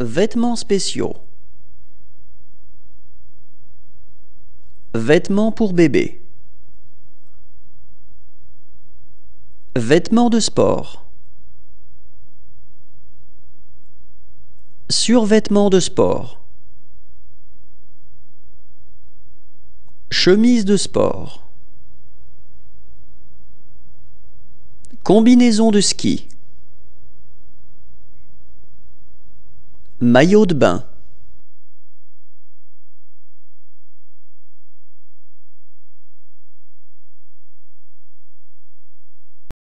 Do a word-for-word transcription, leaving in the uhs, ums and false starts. Vêtements spéciaux. Vêtements pour bébé. Vêtements de sport. Survêtements de sport. Chemise de sport. Combinaison de ski. Maillot de bain.